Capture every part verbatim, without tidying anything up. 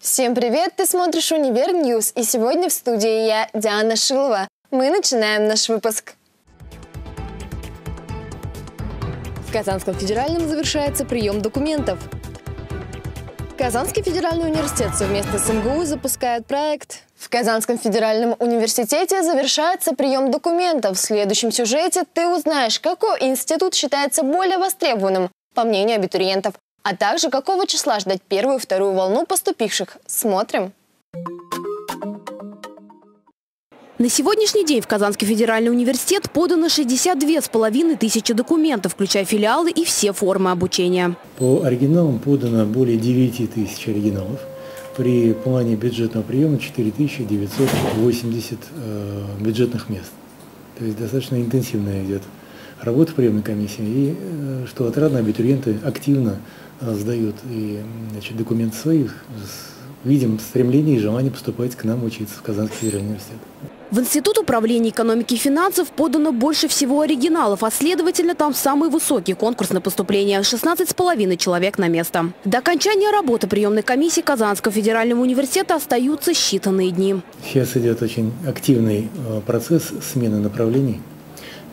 Всем привет! Ты смотришь «Универ Ньюс», и сегодня в студии я, Диана Шилова. Мы начинаем наш выпуск. В Казанском федеральном завершается прием документов. Казанский федеральный университет совместно с МГУ запускает проект. В Казанском федеральном университете завершается прием документов. В следующем сюжете ты узнаешь, какой институт считается более востребованным, по мнению абитуриентов, а также какого числа ждать первую и вторую волну поступивших. Смотрим. На сегодняшний день в Казанский федеральный университет подано шестьдесят две с половиной тысячи документов, включая филиалы и все формы обучения. По оригиналам подано более девяти тысяч оригиналов. При плане бюджетного приема четыре тысячи девятьсот восемьдесят э, бюджетных мест. То есть достаточно интенсивно идет работа в приемной комиссии. И, э, что отрадно, абитуриенты активно э, сдают и, значит, документы своих. Видим стремление и желание поступать к нам учиться в Казанский федеральный университет. В Институт управления экономики и финансов подано больше всего оригиналов, а следовательно, там самый высокий конкурс на поступление – шестнадцать с половиной человек на место. До окончания работы приемной комиссии Казанского федерального университета остаются считанные дни. Сейчас идет очень активный процесс смены направлений.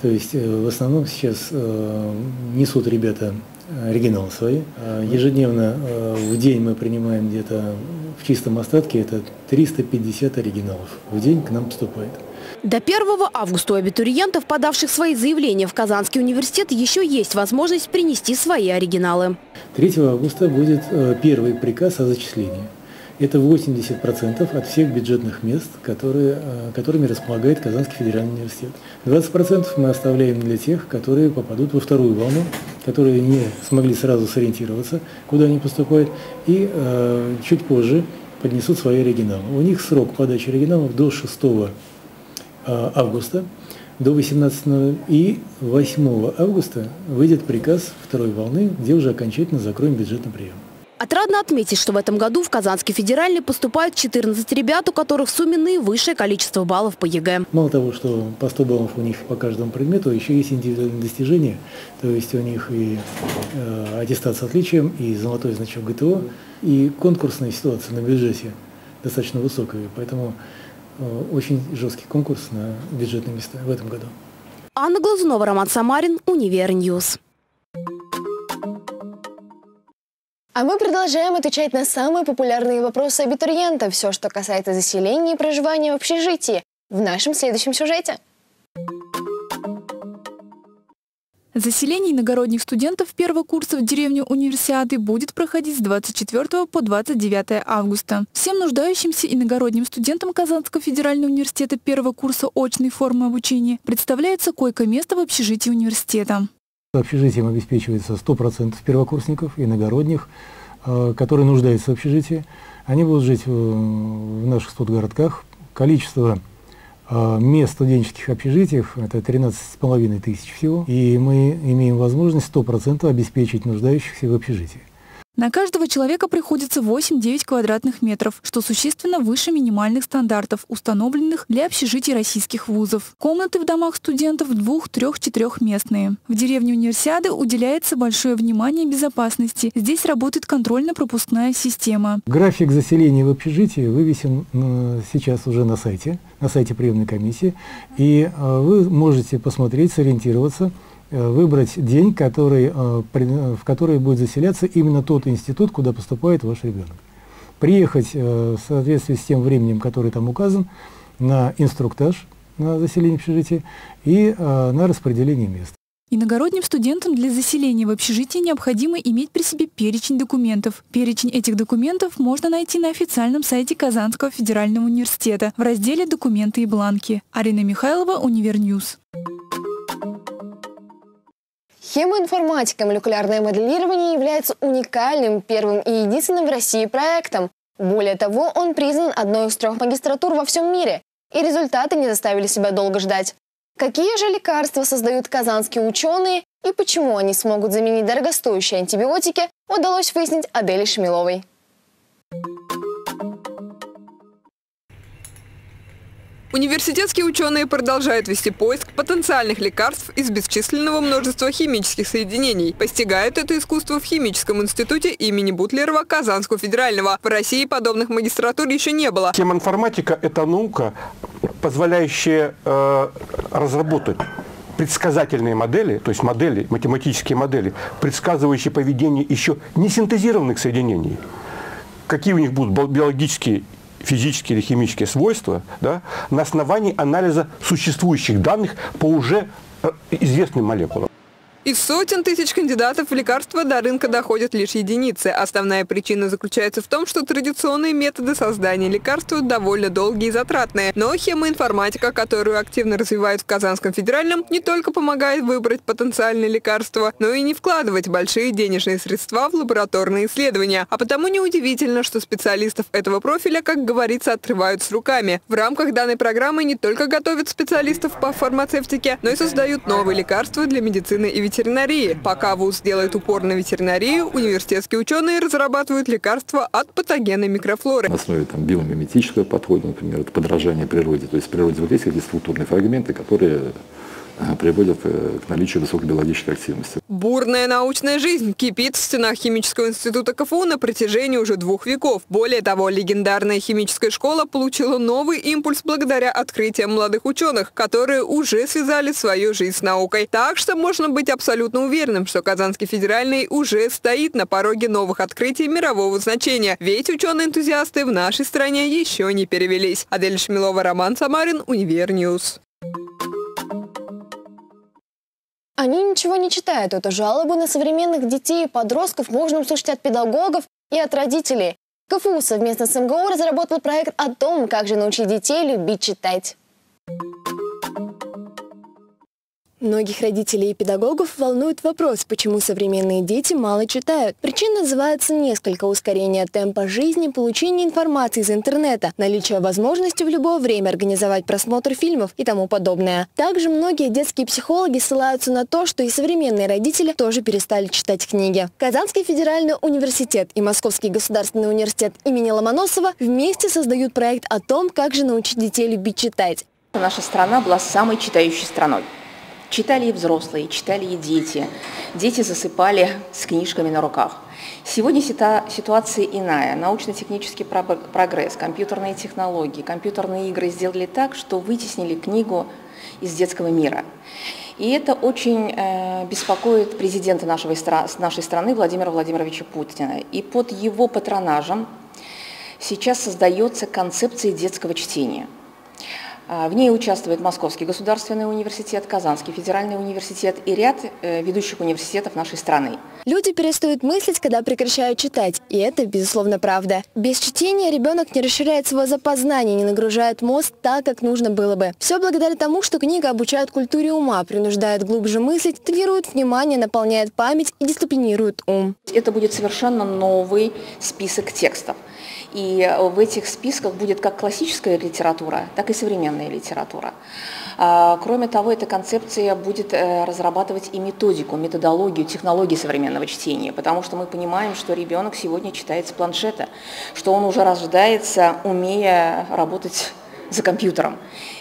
То есть в основном сейчас несут ребята оригиналы свои. Ежедневно в день мы принимаем где-то в чистом остатке это триста пятьдесят оригиналов в день к нам поступает. До первого августа у абитуриентов, подавших свои заявления в Казанский университет, еще есть возможность принести свои оригиналы. третьего августа будет первый приказ о зачислении. Это восемьдесят процентов от всех бюджетных мест, которые, которыми располагает Казанский федеральный университет. двадцать процентов мы оставляем для тех, которые попадут во вторую волну, которые не смогли сразу сориентироваться, куда они поступают, и э, чуть позже поднесут свои оригиналы. У них срок подачи оригиналов до шестого августа, до восемнадцатого, и восьмого августа выйдет приказ второй волны, где уже окончательно закроем бюджетный прием. Отрадно отметить, что в этом году в Казанский федеральный поступают четырнадцать ребят, у которых в сумме наивысшее количество баллов по ЕГЭ. Мало того, что по сто баллов у них по каждому предмету, еще есть индивидуальные достижения. То есть у них и э, аттестат с отличием, и золотой значок ГТО, и конкурсная ситуация на бюджете достаточно высокая. Поэтому э, очень жесткий конкурс на бюджетные места в этом году. Анна Глазунова, Роман Самарин, Универньюз. А мы продолжаем отвечать на самые популярные вопросы абитуриентов. Все, что касается заселения и проживания в общежитии, в нашем следующем сюжете. Заселение иногородних студентов первого курса в деревню Универсиады будет проходить с двадцать четвёртого по двадцать девятое августа. Всем нуждающимся иногородним студентам Казанского федерального университета первого курса очной формы обучения представляется койко-место в общежитии университета. Общежитием обеспечивается сто процентов первокурсников, иногородних, которые нуждаются в общежитии. Они будут жить в наших студгородках. Количество мест в студенческих общежитиях – это тринадцать с половиной тысяч всего. И мы имеем возможность сто процентов обеспечить нуждающихся в общежитии. На каждого человека приходится восемь-девять квадратных метров, что существенно выше минимальных стандартов, установленных для общежитий российских вузов. Комнаты в домах студентов двух-трёх-четырёхместные. В деревне Универсиады уделяется большое внимание безопасности. Здесь работает контрольно-пропускная система. График заселения в общежитии вывесен сейчас уже на сайте, на сайте приемной комиссии. И вы можете посмотреть, сориентироваться, выбрать день, который, в который будет заселяться именно тот институт, куда поступает ваш ребенок. Приехать в соответствии с тем временем, который там указан, на инструктаж, на заселение общежития и на распределение мест. Иногородним студентам для заселения в общежитии необходимо иметь при себе перечень документов. Перечень этих документов можно найти на официальном сайте Казанского федерального университета в разделе «Документы и бланки». Арина Михайлова, Универньюз. Хемоинформатика, молекулярное моделирование является уникальным, первым и единственным в России проектом. Более того, он признан одной из трех магистратур во всем мире, и результаты не заставили себя долго ждать. Какие же лекарства создают казанские ученые и почему они смогут заменить дорогостоящие антибиотики, удалось выяснить Адели Шмиловой. Университетские ученые продолжают вести поиск потенциальных лекарств из бесчисленного множества химических соединений. Постигают это искусство в Химическом институте имени Бутлерова Казанского федерального. В России подобных магистратур еще не было. Химинформатика – это наука, позволяющая э, разработать предсказательные модели, то есть модели, математические модели, предсказывающие поведение еще не синтезированных соединений. Какие у них будут биологические, физические или химические свойства, да, на основании анализа существующих данных по уже известным молекулам. Из сотен тысяч кандидатов в лекарства до рынка доходят лишь единицы. Основная причина заключается в том, что традиционные методы создания лекарства довольно долгие и затратные. Но хемоинформатика, которую активно развивают в Казанском федеральном, не только помогает выбрать потенциальные лекарства, но и не вкладывать большие денежные средства в лабораторные исследования. А потому неудивительно, что специалистов этого профиля, как говорится, отрывают с руками. В рамках данной программы не только готовят специалистов по фармацевтике, но и создают новые лекарства для медицины и ветеринарии. Ветеринарии. Пока вуз делает упор на ветеринарию, университетские ученые разрабатывают лекарства от патогенной микрофлоры. На основе там, биомиметического подхода, например, это подражание природе. То есть в природе вот есть какие-то структурные фрагменты, которые приводят к наличию высокой биологической активности. Бурная научная жизнь кипит в стенах Химического института КФУ на протяжении уже двух веков. Более того, легендарная химическая школа получила новый импульс благодаря открытиям молодых ученых, которые уже связали свою жизнь с наукой. Так что можно быть абсолютно уверенным, что Казанский федеральный уже стоит на пороге новых открытий мирового значения. Ведь ученые-энтузиасты в нашей стране еще не перевелись. Адель Шмилова, Роман Самарин, Универньюз. Они ничего не читают. Эту жалобу на современных детей и подростков можно услышать от педагогов и от родителей. КФУ совместно с МГУ разработал проект о том, как же научить детей любить читать. Многих родителей и педагогов волнует вопрос, почему современные дети мало читают. Причин называется несколько: ускорение темпа жизни, получение информации из интернета, наличие возможности в любое время организовать просмотр фильмов и тому подобное. Также многие детские психологи ссылаются на то, что и современные родители тоже перестали читать книги. Казанский федеральный университет и Московский государственный университет имени Ломоносова вместе создают проект о том, как же научить детей любить читать. Наша страна была самой читающей страной. Читали и взрослые, читали и дети. Дети засыпали с книжками на руках. Сегодня ситуация иная. Научно-технический прогресс, компьютерные технологии, компьютерные игры сделали так, что вытеснили книгу из детского мира. И это очень беспокоит президента нашей страны Владимира Владимировича Путина. И под его патронажем сейчас создается концепция детского чтения. В ней участвует Московский государственный университет, Казанский федеральный университет и ряд ведущих университетов нашей страны. Люди перестают мыслить, когда прекращают читать, и это, безусловно, правда. Без чтения ребенок не расширяет свой запас знаний, не нагружает мозг так, как нужно было бы. Все благодаря тому, что книга обучает культуре ума, принуждает глубже мыслить, тренирует внимание, наполняет память и дисциплинирует ум. Это будет совершенно новый список текстов. И в этих списках будет как классическая литература, так и современная литература. Кроме того, эта концепция будет разрабатывать и методику, методологию, технологии современного чтения, потому что мы понимаем, что ребенок сегодня читает с планшета, что он уже рождается, умея работать за компьютером.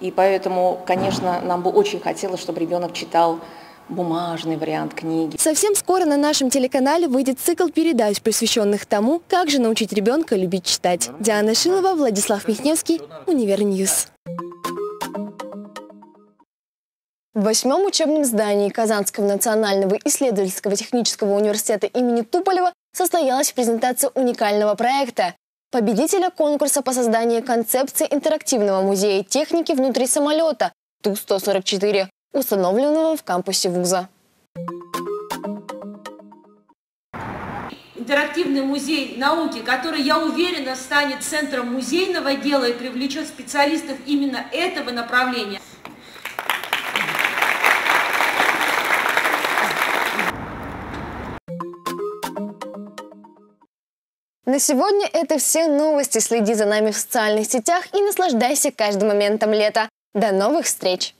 И поэтому, конечно, нам бы очень хотелось, чтобы ребенок читал бумажный вариант книги. Совсем скоро на нашем телеканале выйдет цикл передач, посвященных тому, как же научить ребенка любить читать. Диана Шилова, Владислав Михневский, Универньюз. В восьмом учебном здании Казанского национального исследовательского технического университета имени Туполева состоялась презентация уникального проекта победителя конкурса по созданию концепции интерактивного музея техники внутри самолета Ту сто сорок четыре, установленного в кампусе вуза. Интерактивный музей науки, который, я уверена, станет центром музейного дела и привлечет специалистов именно этого направления. На сегодня это все новости. Следи за нами в социальных сетях и наслаждайся каждым моментом лета. До новых встреч!